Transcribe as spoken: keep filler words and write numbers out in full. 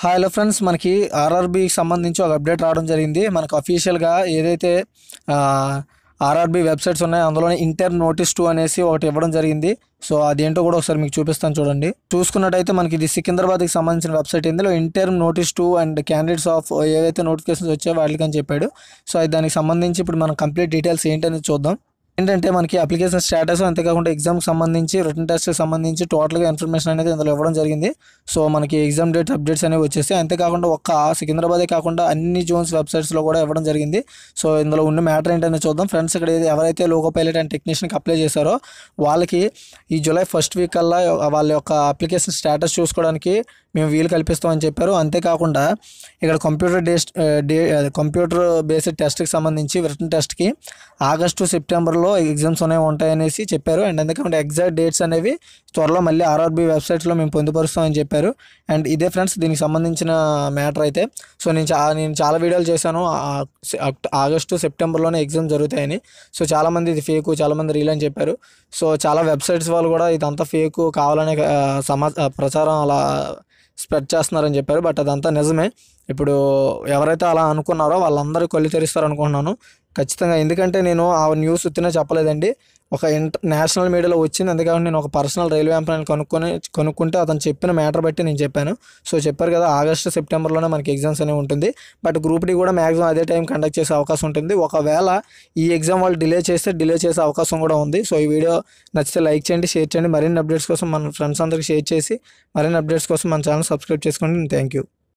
Hello friends, మనకి ఆర్ఆర్బీకి సంబంధించి ఒక అప్డేట్ రావడం జరిగింది. మనకు అఫీషియల్గా ఏదైతే ఆర్ఆర్బీ వెబ్సైట్స్ ఉన్నాయో అందులోనే ఇంటర్ నోటీస్ టూ అనేసి ఒకటి ఇవ్వడం జరిగింది. సో అదేంటో కూడా ఒకసారి మీకు చూపిస్తాను. చూడండి, చూసుకున్నట్టయితే మనకి ఇది సికింద్రాబాద్కి సంబంధించిన వెబ్సైట్. ఇందులో inter notice to and candidates of ఏవైతే నోటిఫికేషన్స్ వచ్చాయో వాటికని చెప్పాడు. సో దానికి సంబంధించి ఇప్పుడు మనం కంప్లీట్ డీటెయిల్స్ ఏంటనేది చూద్దాం. ఏంటంటే మనకి అప్లికేషన్ స్టేటస్, అంతేకాకుండా ఎగ్జామ్కి సంబంధించి రిటర్న్ టెస్ట్కి సంబంధించి టోటల్గా ఇన్ఫర్మేషన్ అనేది ఇందులో ఇవ్వడం జరిగింది. సో మనకి ఎగ్జామ్ డేట్ అప్డేట్స్ అనేవి వచ్చేసాయి. అంతేకాకుండా ఒక్క సికింద్రాబాదే కాకుండా అన్ని జోన్స్ వెబ్సైట్స్లో కూడా ఇవ్వడం జరిగింది. సో ఇందులో ఉన్న మ్యాటర్ ఏంటనే చూద్దాం. ఫ్రెండ్స్, ఇక్కడ ఎవరైతే లోకో పైలట్ అండ్ టెక్నీషియన్కి అప్లై చేశారో వాళ్ళకి ఈ జూలై ఫస్ట్ వీక్ కల్లా వాళ్ళ యొక్క అప్లికేషన్ స్టేటస్ చూసుకోవడానికి మేము వీలు కల్పిస్తామని చెప్పారు. అంతేకాకుండా ఇక్కడ కంప్యూటర్ డేస్ డే కంప్యూటర్ బేస్డ్ టెస్ట్కి సంబంధించి రిటర్న్ టెస్ట్కి ఆగస్టు సెప్టెంబర్లో ఎగ్జామ్స్ అనేవి ఉంటాయనేసి చెప్పారు. అండ్ అందుకే ఎగ్జాక్ట్ డేట్స్ అనేవి త్వరలో మళ్ళీ ఆర్ఆర్బీ వెబ్సైట్స్లో మేము పొందుపరుస్తామని చెప్పారు. అండ్ ఇదే ఫ్రెండ్స్ దీనికి సంబంధించిన మ్యాటర్. అయితే సో నేను చా నేను చాలా వీడియోలు చేశాను, ఆగస్టు సెప్టెంబర్లోనే ఎగ్జామ్స్ జరుగుతాయని. సో చాలామంది ఇది ఫేకు, చాలామంది రీల్ అని చెప్పారు. సో చాలా వెబ్సైట్స్ వాళ్ళు కూడా ఇదంతా ఫేకు కావాలనే సమా ప్రచారం అలా స్ప్రెడ్ చేస్తున్నారని చెప్పారు. బట్ అదంతా నిజమే. ఇప్పుడు ఎవరైతే అలా అనుకున్నారో వాళ్ళందరూ కొల్లి తెరుస్తారు అనుకుంటున్నాను ఖచ్చితంగా. ఎందుకంటే నేను ఆ న్యూస్ ఉత్తినే చెప్పలేదండి, ఒక ఇంటర్ నేషనల్ మీడియాలో వచ్చింది. అందుకని నేను ఒక పర్సనల్ రైల్వే ఎంప్లాయీని కనుక్కొని కనుక్కుంటే అతను చెప్పిన మ్యాటర్ బట్టి నేను చెప్పాను. సో చెప్పారు కదా, ఆగస్టు సెప్టెంబర్లోనే మనకి ఎగ్జామ్స్ అనేవి ఉంటుంది. బట్ గ్రూప్ డి కూడా మ్యాక్సిమం అదే టైం కండక్ట్ చేసే అవకాశం ఉంటుంది. ఒకవేళ ఈ ఎగ్జామ్ వాళ్ళు డిలే చేస్తే డిలే చేసే అవకాశం కూడా ఉంది. సో ఈ వీడియో నచ్చితే లైక్ చేయండి, షేర్ చేయండి. మరిన్ని అప్డేట్స్ కోసం మన ఫ్రెండ్స్ అందరికీ షేర్ చేసి మరిన్ని అప్డేట్స్ కోసం మన ఛానల్ సబ్స్క్రైబ్ చేసుకోండి. Thank you.